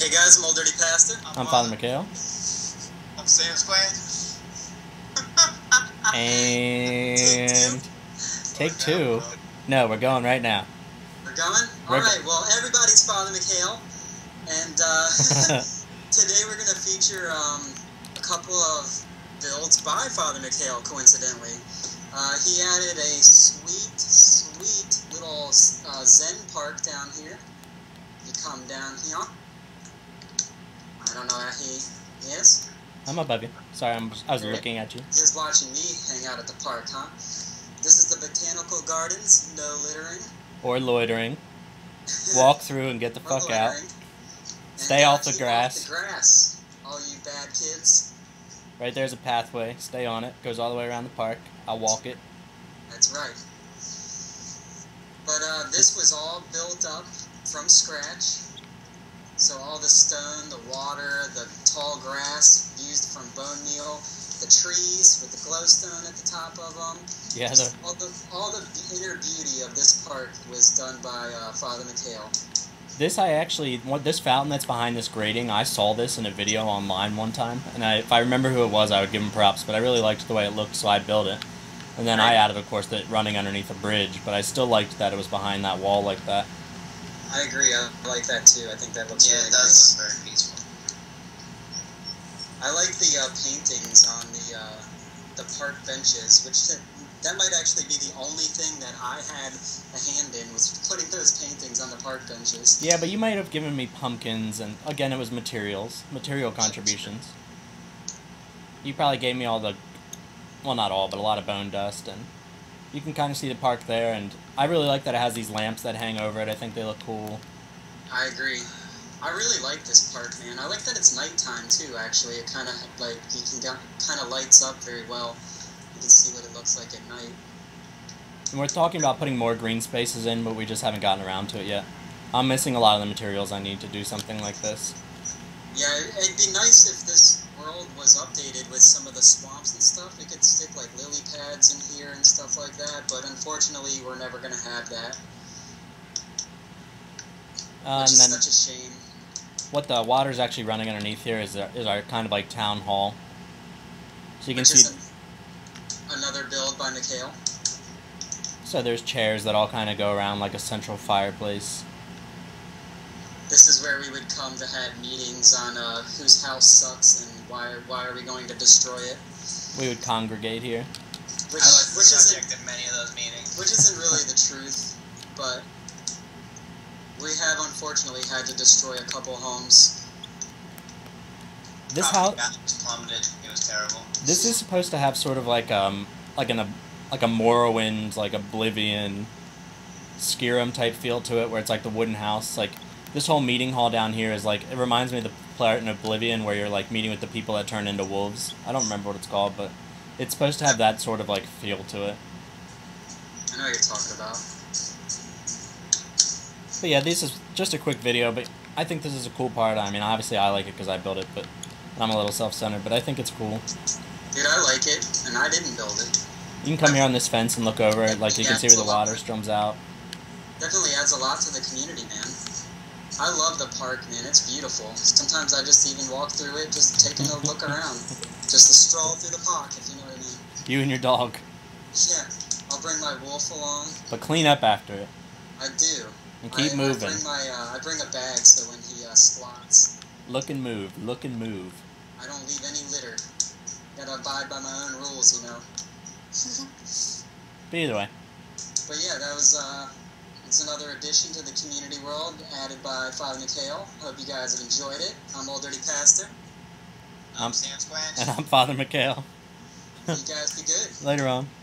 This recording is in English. Hey guys, I'm Old Dirty Pastor. I'm Father McHale. I'm Sam's Plan. And take two. No, we're going right now. We're going? Alright, well everybody's Father McHale. And today we're going to feature a couple of builds by Father McHale, coincidentally. He added a sweet little Zen park down here. You come down here. I don't know where he is. I'm above you. Sorry, I was looking at you. He was watching me hang out at the park, huh? This is the Botanical Gardens. No littering. Or loitering. Walk through and get the fuck out. Stay off the grass. Off the grass, all you bad kids. Right there's a pathway. Stay on it. Goes all the way around the park. I'll walk it. That's right. But this was all built up from scratch. So all the stone, the water, the tall grass used from bone meal, the trees with the glowstone at the top of them. Yeah. All the inner beauty of this park was done by Father McHale. This fountain that's behind this grating, I saw this in a video online one time, and if I remember who it was, I would give him props, but I really liked the way it looked, so I built it. And then I added, of course, that running underneath a bridge, but I still liked that it was behind that wall like that. I agree, I like that too. I think that looks really cool. Yeah, it does look very peaceful. I like the paintings on the park benches, that might actually be the only thing that I had a hand in, was putting those paintings on the park benches. Yeah, but you might have given me pumpkins, and again, it was material contributions. You probably gave me all the, well, not all, but a lot of bone dust, and you can kind of see the park there, and I really like that it has these lamps that hang over it. I think they look cool. I agree. I really like this park, man. I like that it's nighttime, too, actually. It kind of, like, you can kind of lights up very well. You can see what it looks like at night. And we're talking about putting more green spaces in, but we just haven't gotten around to it yet. I'm missing a lot of the materials I need to do something like this. Yeah, it'd be nice if this world was updated with some of the swamps and stuff. We could stick like lily pads in here and stuff like that, but unfortunately we're never going to have that. Which is such a shame. What the water's actually running underneath here is our kind of like town hall. So you can see... Another build by McHale. So there's chairs that all kind of go around like a central fireplace. This is where we would come to have meetings on whose house sucks and why are we going to destroy it. We would congregate here. Which is the subject of many of those meetings. Which isn't really the truth, but we have unfortunately had to destroy a couple homes. This house was plummeted. It was terrible. This is supposed to have sort of like a Morrowind, like Oblivion, Skyrim type feel to it, where it's like the wooden house. Like this whole meeting hall down here is like, it reminds me of the Plaret in Oblivion, where you're like meeting with the people that turn into wolves. I don't remember what it's called, but it's supposed to have that sort of like feel to it. I know what you're talking about. But yeah, this is just a quick video, but I think this is a cool part. I mean, obviously I like it because I built it, but. I'm a little self-centered, but I think it's cool. Dude, I like it, and I didn't build it. You can come here on this fence and look over it, like you can see where the water strums out. Definitely adds a lot to the community, man. I love the park, man. It's beautiful. Sometimes I just even walk through it, just taking a look around. Just a stroll through the park, if you know what I mean. You and your dog. Yeah, I'll bring my wolf along. But clean up after it. I do. And keep moving. I bring a bag so when he squats. Look and move. Look and move. I don't leave any litter. Gotta abide by my own rules, you know. But either way. But yeah, that was another addition to the community world added by Father McHale. Hope you guys have enjoyed it. I'm Old Dirty Pastor. I'm Sasquatch. And I'm Father McHale. You guys be good. Later on.